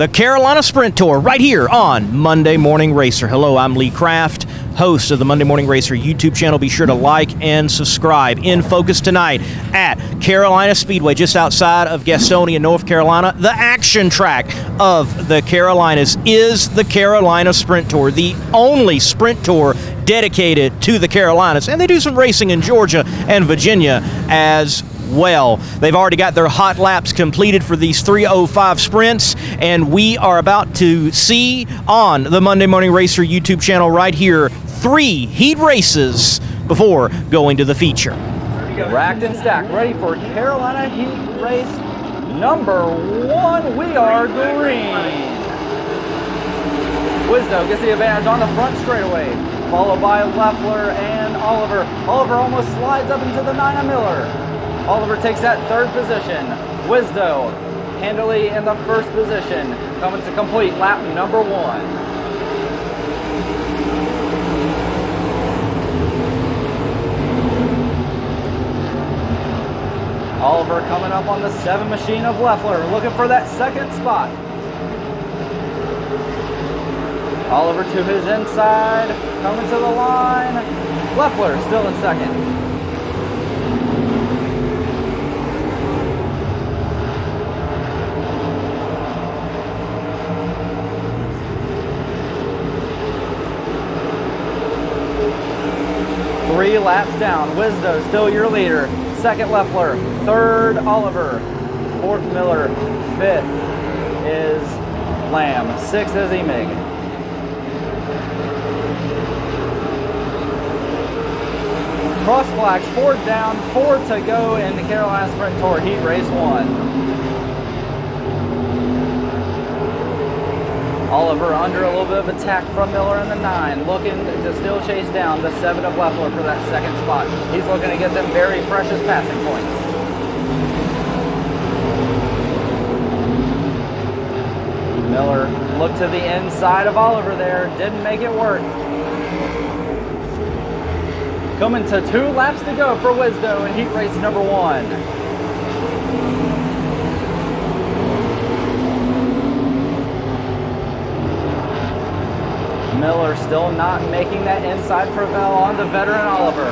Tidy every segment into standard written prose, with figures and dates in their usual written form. the Carolina Sprint Tour right here on Monday Morning Racer. Hello, I'm Lee Craft, host of the Monday Morning Racer YouTube channel. Be sure to like and subscribe. In focus tonight at Carolina Speedway, just outside of Gastonia, North Carolina. The action track of the Carolinas is the Carolina Sprint Tour, the only sprint tour dedicated to the Carolinas. And they do some racing in Georgia and Virginia as well. They've already got their hot laps completed for these 3:05 sprints, and we are about to see on the Monday Morning Racer YouTube channel right here 3 heat races before going to the feature. Racked and stacked, ready for Carolina heat race number 1. We are green. Wisno gets the advantage on the front straightaway, followed by Loveler and Oliver. Oliver almost slides up into the 9 of Miller. Oliver takes that 3rd position. Wisdo handily in the 1st position, coming to complete lap number 1. Oliver coming up on the 7 machine of Loveler, looking for that 2nd spot. Oliver to his inside, coming to the line. Loveler still in 2nd. Laps down, Wisdo still your leader, 2nd Loveler, 3rd Oliver, 4th Miller, 5th is Lamb, 6th is Emig. Cross flags, 4 down, 4 to go in the Carolina Sprint Tour heat race 1. Oliver under a little bit of attack from Miller in the 9, looking to still chase down the 7 of Loveler for that 2nd spot. He's looking to get them very precious passing points. Miller looked to the inside of Oliver there, didn't make it work. Coming to 2 laps to go for Wisdo in heat race number 1. Miller still not making that inside prevail on the veteran Oliver.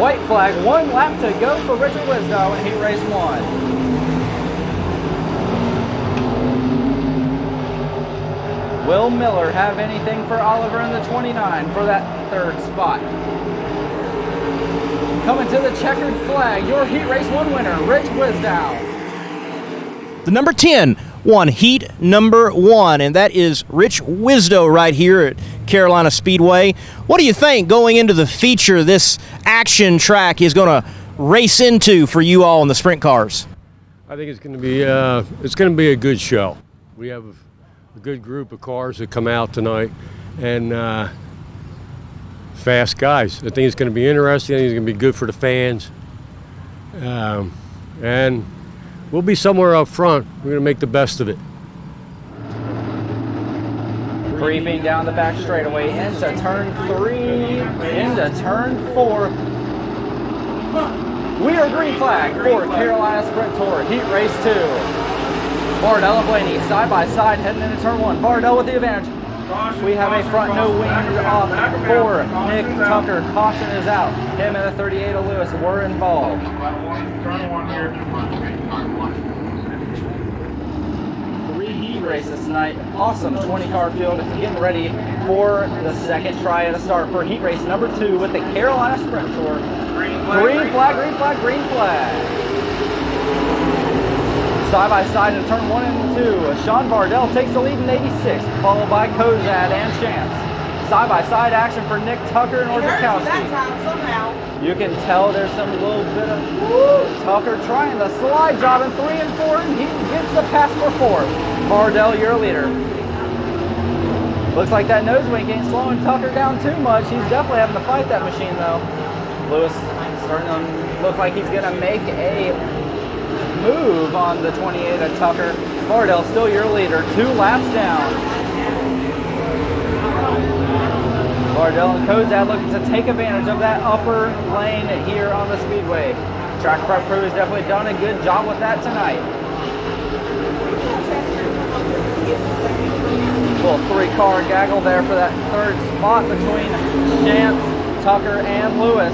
White flag, 1 lap to go for Richard Wisnow in heat race 1. Will Miller have anything for Oliver in the 29 for that 3rd spot? Coming to the checkered flag, your heat race 1 winner, Rich Wisnow. The number 10 won heat number 1, and that is Rich Wisdo right here at Carolina Speedway. What do you think going into the feature this action track is going to race into for you all in the sprint cars? I think it's going to be a good show. We have a good group of cars that come out tonight, and fast guys. I think it's going to be interesting. I think it's going to be good for the fans, and we'll be somewhere up front. We're going to make the best of it. Creeping down the back straightaway into turn 3, into turn 4. We are green flag for Carolina Sprint Tour heat race 2. Bardell and Blaney side by side heading into turn 1. Bardell with the advantage. We have a front no wing off for Nick Tucker. Caution is out. Him and the 38 of Lewis were involved. Turn 1 here. Races tonight. Awesome 20-car field getting ready for the 2nd try at a start for heat race number 2 with the Carolina Sprint Tour. Green flag. Side by side in turn 1 and 2. Sean Bardell takes the lead in 86, followed by Kozak and Chance. Side by side action for Nick Tucker and Orzechowski. You can tell there's some little bit of Tucker trying the slide job in 3 and 4, and he gets the pass for 4. Bardell, your leader. Looks like that nose wink ain't slowing Tucker down too much. He's definitely having to fight that machine, though. Lewis starting to look like he's going to make a move on the 28 of Tucker. Bardell, still your leader. 2 laps down. Bardell and Kozak looking to take advantage of that upper lane here on the speedway. Track prep crew has definitely done a good job with that tonight. Little three-car gaggle there for that third spot between Chance, Tucker, and Lewis.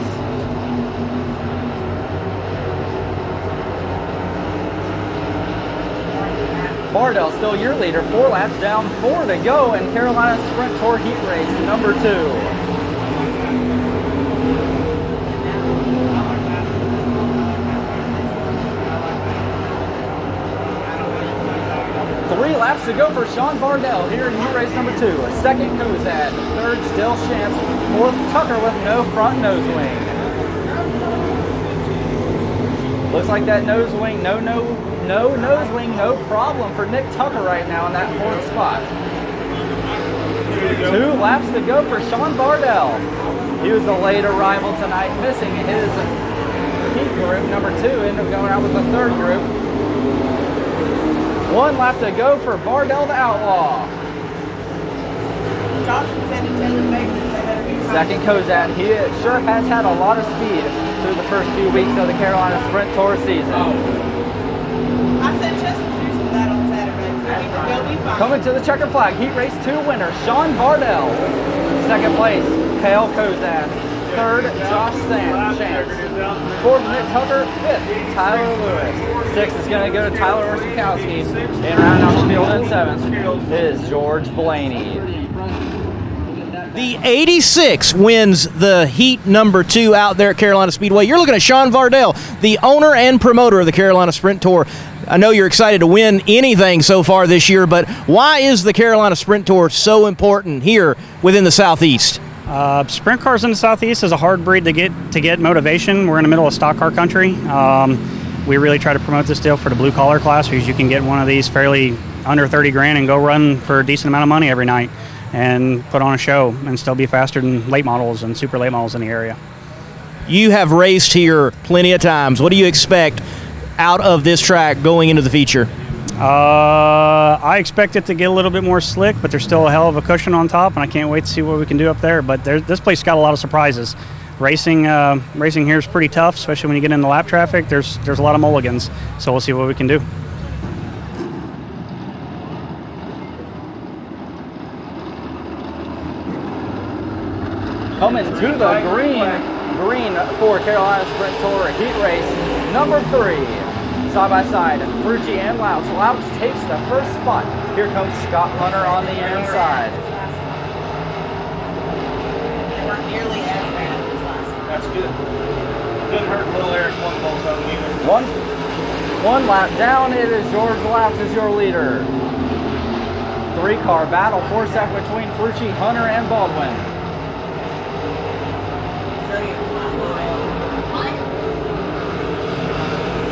Bardell still your leader, 4 laps down, 4 to go in Carolina Sprint Tour Heat Race number 2. Laps to go for Sean Bardell here in heat race number 2. Second Kozak, third still Chance, fourth Tucker with no front nose wing. Looks like that nose wing, no problem for Nick Tucker right now in that fourth spot. 2 laps to go for Sean Bardell. He was a late arrival tonight, missing his heat group number 2, ended up going out with the third group. 1 lap to go for Bardell the Outlaw. Second Kozak, he sure has had a lot of speed through the first few weeks of the Carolina Sprint Tour season. I said just do some of that on Saturday. Coming to the checker flag, heat race 2 winner, Sean Bardell. Second place, Kyle Kozak. Third, Josh Sanchez. Fourth, Nick Tucker. Fifth, Tyler Lewis. Sixth is going to go to Tyler Orzechowski. And round off the field in seventh is George Blaney. The 86 wins the heat number 2 out there at Carolina Speedway. You're looking at Sean Bardell, the owner and promoter of the Carolina Sprint Tour. I know you're excited to win anything so far this year, but why is the Carolina Sprint Tour so important here within the Southeast? Sprint cars in the Southeast is a hard breed to get motivation. We're in the middle of stock car country. We really try to promote this deal for the blue collar class, because you can get one of these fairly under 30 grand and go run for a decent amount of money every night and put on a show and still be faster than late models and super late models in the area. You have raced here plenty of times. What do you expect out of this track going into the feature? I expect it to get a little bit more slick, but there's still a hell of a cushion on top, and I can't wait to see what we can do up there. But this place got a lot of surprises. Racing here is pretty tough, especially when you get into lap traffic. There's a lot of mulligans, so we'll see what we can do. Coming to the green for Carolina Sprint Tour Heat Race number 3. Side by side, Frucci and Louts. Louts takes the first spot. Here comes Scott Hunter on the inside. They weren't nearly as bad as last time. That's good. Didn't hurt little Eric one bolt on either. One lap down, it is George Louts as your leader. 3-car battle, 4-sack between Frucci, Hunter, and Baldwin.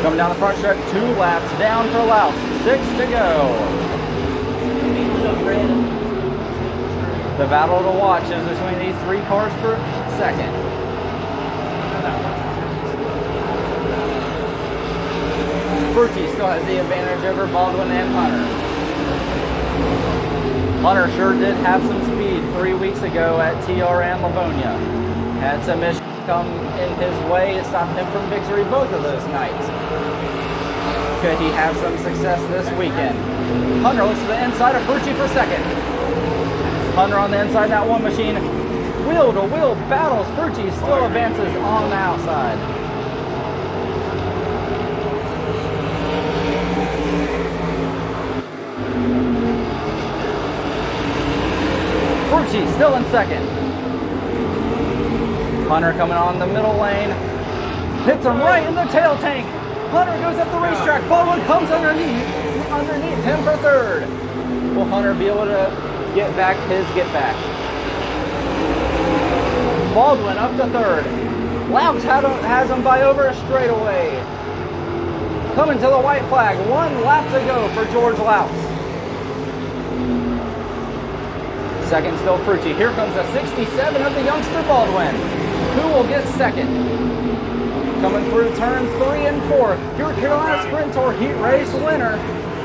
Coming down the front stretch, 2 laps down for Louts, 6 to go. The battle to watch is between these 3 cars for second. Frucci still has the advantage over Baldwin and Hunter. Hunter sure did have some speed 3 weeks ago at TRN Livonia. Had some issues come in his way, it stopped him from victory both of those nights. Could he have some success this weekend? Hunter looks to the inside of Frucci for second. Hunter on the inside of that one machine. Wheel to wheel battles. Frucci still advances on the outside. Frucci still in second. Hunter coming on the middle lane. Hits him right in the tail tank. Hunter goes up the racetrack. Baldwin comes underneath him for third. Will Hunter be able to get back his get back? Baldwin up to third. Louts has him by over a straightaway. Coming to the white flag. 1 lap to go for George Louts. Second still Frucci. Here comes a 67 of the youngster Baldwin. Who will get second? Coming through turn 3 and 4. Your Carolina Sprint Tour Heat Race winner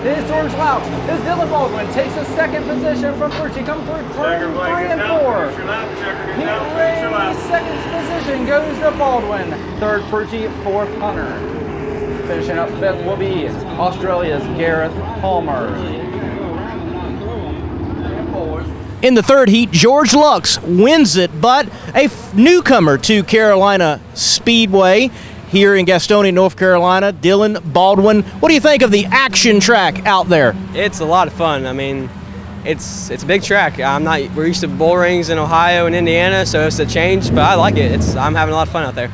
is George Louts. As Dylan Baldwin takes a second position from Frucci. Come through turn 3 and 4. Heat Race second position goes to Baldwin. Third Frucci, fourth Hunter. Finishing up fifth will be Australia's Gareth Palmer. In the third heat, George Louts wins it, but a newcomer to Carolina Speedway here in Gastonia, North Carolina, Dylan Baldwin. What do you think of the action track out there? It's a lot of fun. I mean, it's a big track. We're used to bull rings in Ohio and Indiana, so it's a change, but I like it. I'm having a lot of fun out there.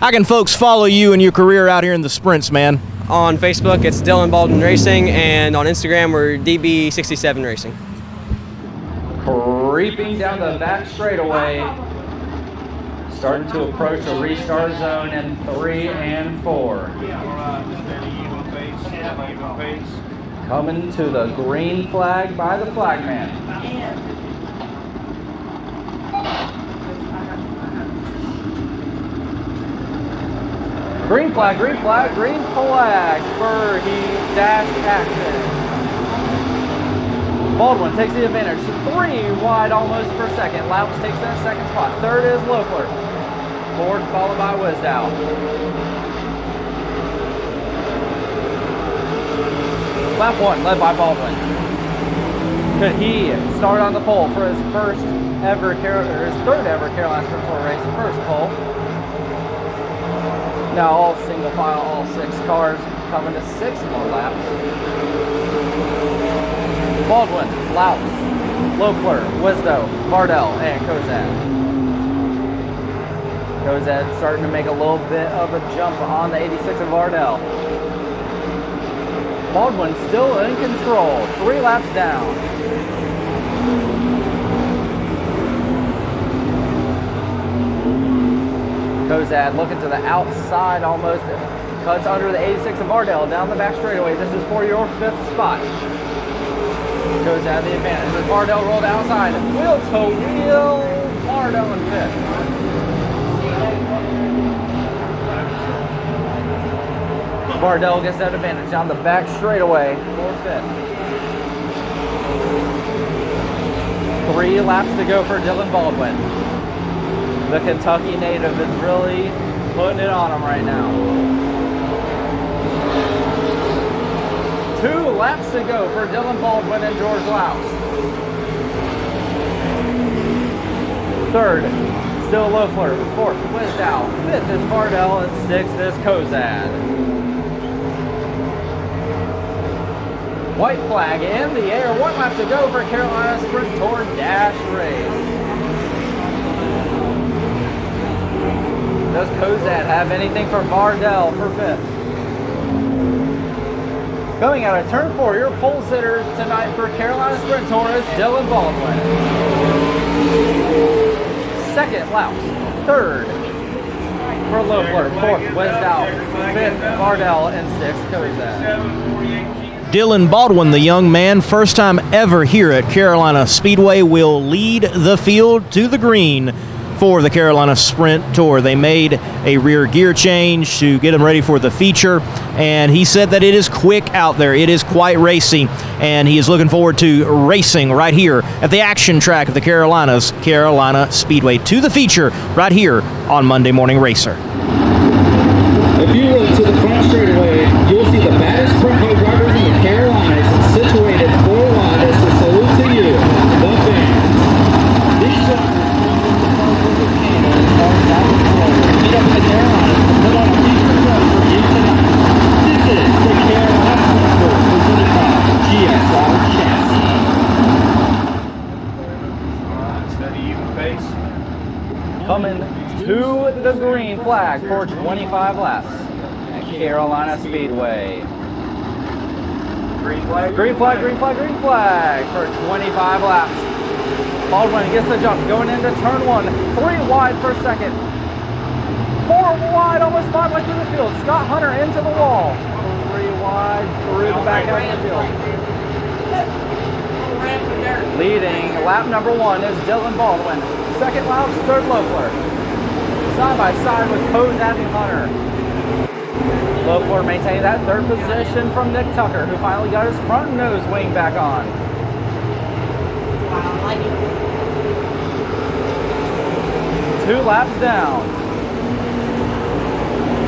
How can folks follow you and your career out here in the sprints, man? On Facebook, it's Dylan Baldwin Racing, and on Instagram, we're DB67 Racing. Creeping down the back straightaway, starting to approach a restart zone in 3 and 4. Coming to the green flag by the flag man. Green flag, green flag, green flag for he dash action. Baldwin takes the advantage, 3 wide almost for second. Louts takes that second spot. Third is Loveler. Ford followed by Wisdow. Lap 1 led by Baldwin. Could he start on the pole for his third ever Carolina Sprint Tour race, first pole? Now all single file, all 6 cars coming to 6 more laps. Baldwin, Louts, Loeffler, Wisdow, Bardell, and Kozak. Kozak starting to make a little bit of a jump on the 86 of Bardell. Baldwin still in control, 3 laps down. Kozak looking to the outside almost, cuts under the 86 of Bardell down the back straightaway. This is for your 5th spot. Kozak the advantage, as Bardell rolled outside, wheel to wheel, Bardell in 5th. Bardell gets that advantage on the back straightaway for 5th. 3 laps to go for Dylan Baldwin. The Kentucky native is really putting it on him right now. 2 laps to go for Dylan Baldwin and George Louts. 3rd, still Loeffler. 4th, Wisdow. 5th is Bardell, and 6th is Kozak. White flag in the air, 1 lap to go for Carolina Sprint Tour dash race. Does Kozak have anything for Bardell for 5th? Going out of turn 4, your pole sitter tonight for Carolina Sprint Tour is Dylan Baldwin. 2nd, Louts. 3rd, for Loeffler. 4th, Wisdow. 5th, Bardell. And 6th, Kozak. Dylan Baldwin, the young man, first time ever here at Carolina Speedway, will lead the field to the green for the Carolina Sprint Tour. They made a rear gear change to get him ready for the feature, and he said that it is quick out there. It is quite racy, and he is looking forward to racing right here at the action track of the Carolinas, Carolina Speedway, to the feature right here on Monday Morning Racer. If you look to the front straightaway, you'll see the baddest front row drivers in the Carolinas situated for one as a salute to you, the fans. These drivers come from the Republic of Canada and are now in Florida. Meet up in the Carolinas to put on a feature show for you tonight. This is the Carolina Sprint Tour presented by GSR Chassis. Alright, steady even pace. Coming to the green flag for 25 laps. Carolina Speedway. Green flag, green flag, green flag, green flag for 25 laps. Baldwin gets the jump going into turn 1. 3 wide for 2nd. 4 wide, almost 5 wide through the field. Scott Hunter into the wall. 3 wide through the back half of the field. Leading lap number 1 is Dylan Baldwin. 2nd Louts, 3rd Loeffler. Side by side with Kozak and Hunter. Loeffler maintaining that 3rd position from Nick Tucker, who finally got his front nose wing back on. Wow, I like it. 2 laps down.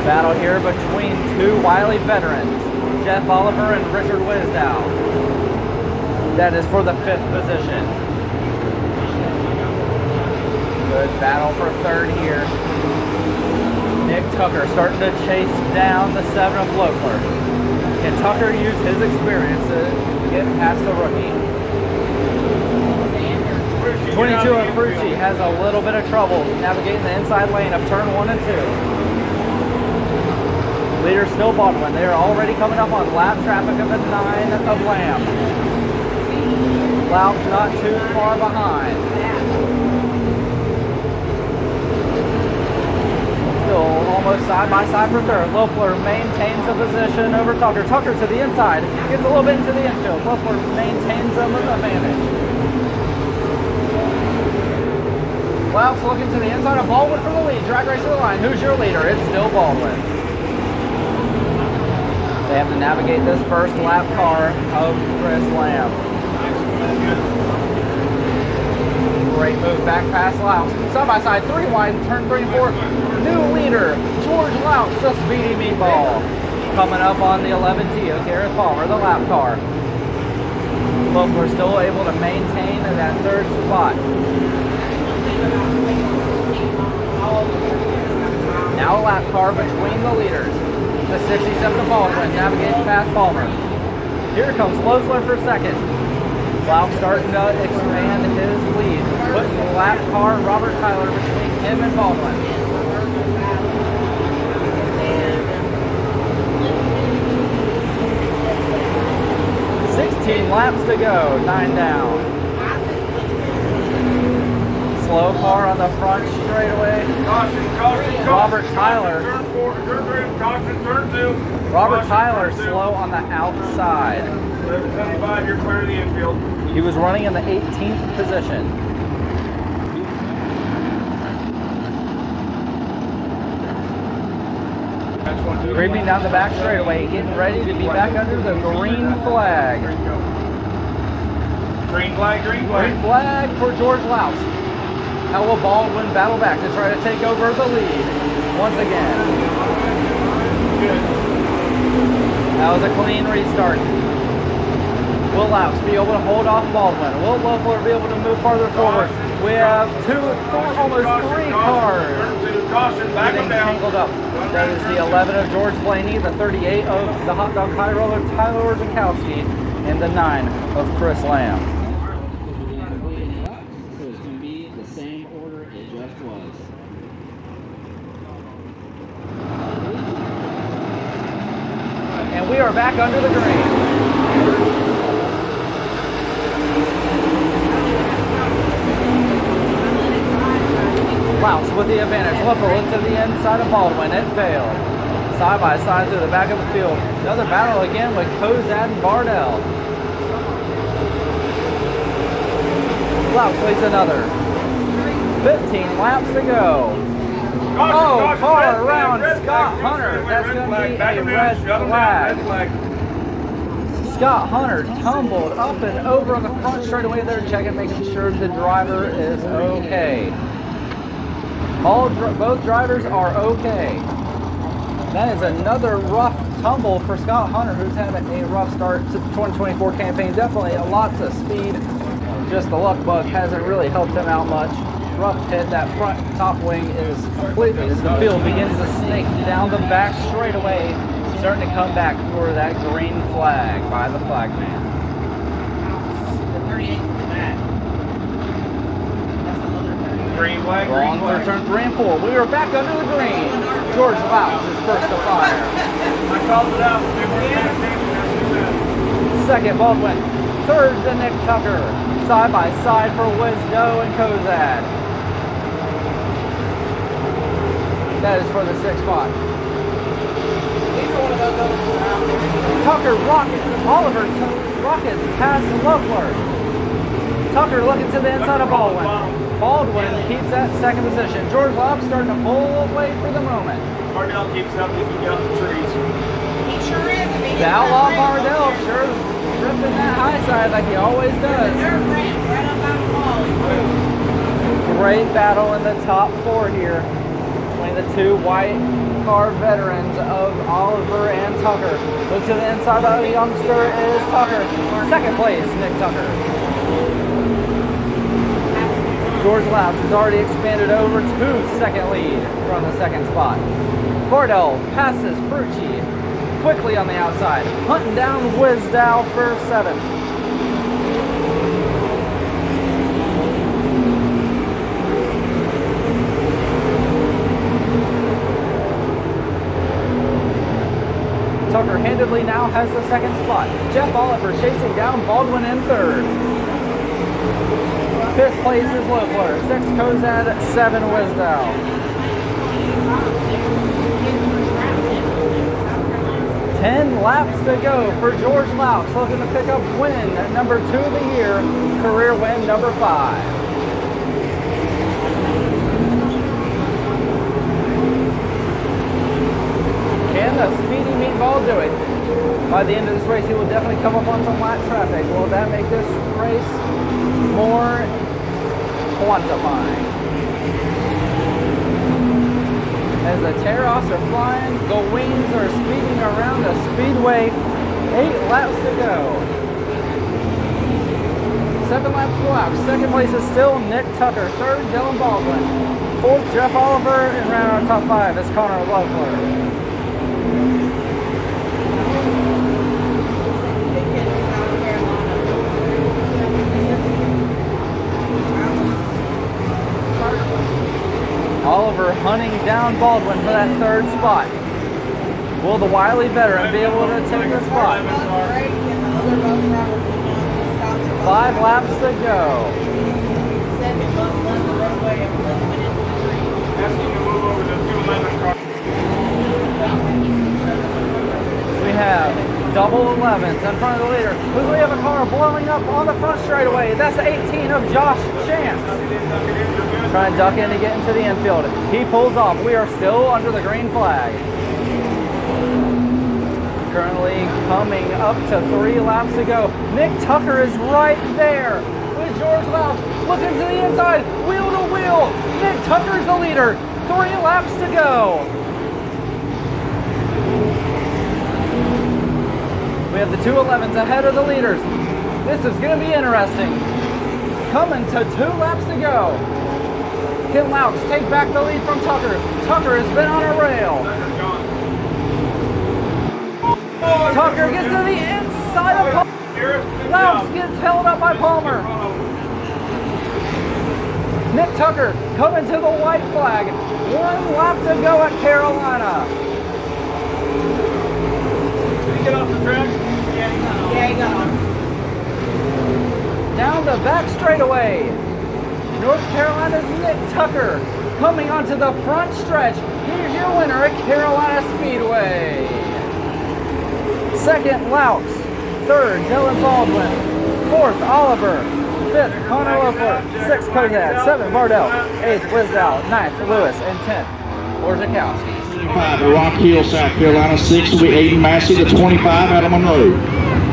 Battle here between 2 wily veterans, Jeff Oliver and Richard Wisniewski. That is for the 5th position. Good battle for third here. Nick Tucker starting to chase down the 7th Loafler. Can Tucker use his experience to get past the rookie? 22 of Frucci has a little bit of trouble navigating the inside lane of turn 1 and 2. Leader still Baldwin. They are already coming up on lap traffic of the 9 of Lamb. Louts not too far behind. Still almost side by side for third. Loeffler maintains a position over Tucker. Tucker to the inside. Gets a little bit into the infield. Loeffler maintains an advantage. Louts looking to the inside of Baldwin for the lead. Drag race to the line. Who's your leader? It's still Baldwin. They have to navigate this first lap car of Chris Lamb. Great move back past Louts. Side by side, 3 wide, turn 3 and 4. New leader, George Louts, the speedy meatball. Coming up on the 11T of Gareth Palmer, the lap car. Both were still able to maintain that third spot. Now a lap car between the leaders. The 67 of Baldwin navigates past Palmer. Here comes Loeffler for second. Louts starting to expand his lead. Puts the lap car Robert Tyler between him and Baldwin. And 16 laps to go, 9 down. Slow car on the front straightaway. Caution. Robert Tyler. Turn 4, turn 3, caution, turn 2. Robert Tyler slow on the outside. 11:25, you're clear of the infield. He was running in the 18th position. Creeping down the back straightaway, getting ready to be back under the green flag. Green flag, green flag. Green flag for George Louts. How will Baldwin battle back to try to take over the lead once again? Good. That was a clean restart. Will Louts be able to hold off Baldwin? Will Loeffler be able to move farther forward? We have almost three cars getting tangled up. That is the 11 of George Blaney, the 38 of the hot dog high roller Tyler Orzechowski, and the 9 of Chris Lamb. We are back under the green. Louts with the advantage. Loeffler into the inside of Baldwin. It failed. Side by side through the back of the field. Another battle again with Kozak and Bardell. Louts leads another. 15 laps to go. Caution, car around Scott Hunter. That's going to be a red flag. Scott Hunter tumbled up and over on the front straightaway. They're checking, making sure the driver is okay. Both drivers are okay. That is another rough tumble for Scott Hunter, who's having a rough start to the 2024 campaign. Definitely lots of speed. Just the luck bug hasn't really helped him out much. Rough hit, that front top wing is completely, as the field begins to snake down the back straightaway, starting to come back for that green flag by the flag man. The 38th for that. That's the other 38th. Green flag, green flag. For turn 3 and 4. We are back under the green. George Louts is first to fire. I called it out. Second, Baldwin. Third, the Nick Tucker. Side by side for Wisdo and Kozak. That is for the 6th spot. Tucker rockets. Oliver rockets past Loeffler. Tucker looking to the inside of Baldwin. Baldwin keeps that second position. George Louts starting to pull away for the moment. Bardell keeps up. He's going down the trees. He sure is. The outlaw Bardell sure. Ripping that high side like he always does. Great battle in the top 4 here between the 2 white car veterans of Oliver and Tucker. Look to the inside of the youngster is Tucker. Second place, Nick Tucker. George Louts has already expanded over to second lead from the second spot. Bardell passes Frucci quickly on the outside, hunting down Wisdow for seventh. Tucker handedly now has the second spot. Jeff Oliver chasing down Baldwin in third. Fifth place is Loveler, sixth Kozad, seven Wisdow. 10 laps to go for George Louts, looking to pick up win number 2 of the year, career win number 5. A speedy meatball do it. By the end of this race, he will definitely come up on some light traffic. Will that make this race more quantifying? As the tear-offs are flying, the wings are speeding around the speedway. 8 laps to go. 7 laps to Louts. Second place is still Nick Tucker. Third, Dylan Baldwin. Fourth, Jeff Oliver. And round our top 5 is Connor Loveler. Oliver hunting down Baldwin for that third spot. Will the wily veteran be able to take the spot? 5 laps to go. We have double 11s in front of the leader. We have a car blowing up on the front straightaway. That's the 18 of Josh Chance. Trying to duck in to get into the infield. He pulls off. We are still under the green flag. Currently coming up to 3 laps to go. Nick Tucker is right there with George Louts. Looking to the inside, wheel to wheel. Nick Tucker is the leader. 3 laps to go. We have the 211s ahead of the leaders. This is going to be interesting. Coming to 2 laps to go. Can Louts take back the lead from Tucker? Tucker has been on a rail. Tucker gets to the inside of Palmer. Louts gets held up by Palmer. Nick Tucker coming to the white flag. 1 lap to go at Carolina. Did he get off the track? Yeah, he got on. Down the back straightaway. North Carolina's Nick Tucker coming onto the front stretch. Here's your winner at Carolina Speedway. Second, Louts. Third, Dylan Baldwin. Fourth, Oliver. Fifth, Connor Loveler. Sixth, Kozak. Seventh, Bardell. Eighth, Wisdow. Ninth, Lewis. And 10th, Orzechowski. 25 to Rock Hill, South Carolina. 6th will be Aiden Massey. The 25 out of Monroe.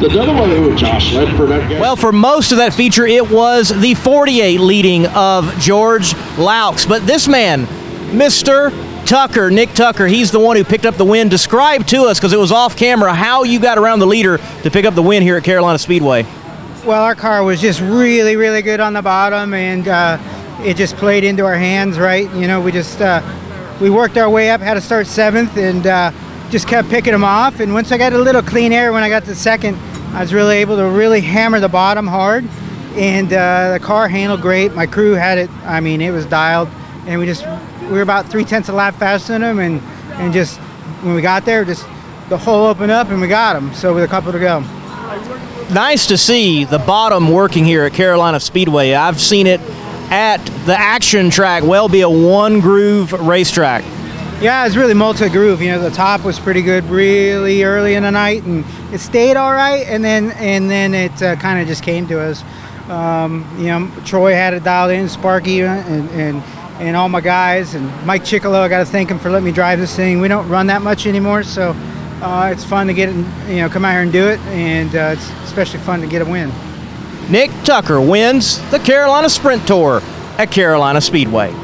Well, for most of that feature, it was the 48 leading of George Louts. But this man, Mr. Tucker, Nick Tucker, he's the one who picked up the win. Describe to us, because it was off camera, how you got around the leader to pick up the win here at Carolina Speedway. Well, our car was just really, really good on the bottom, and it just played into our hands, right? You know, we worked our way up, had to start 7th, and just kept picking them off. And once I got a little clean air, when I got to 2nd, I was really able to really hammer the bottom hard, and the car handled great. My crew had it, I mean, it was dialed, and we were about 3/10 a lap faster than them, and just when we got there, just the hole opened up and we got them. So with a couple to go. Nice to see the bottom working here at Carolina Speedway. I've seen it at the action track, well be a one groove racetrack. Yeah, it's really multi-groove. You know, the top was pretty good really early in the night, and it stayed all right, and then it kind of just came to us. You know, Troy had it dialed in, Sparky, and all my guys, and Mike Ciccolo. I got to thank him for letting me drive this thing. We don't run that much anymore, so it's fun to get it, you know, come out here and do it, and it's especially fun to get a win. Nick Tucker wins the Carolina Sprint Tour at Carolina Speedway.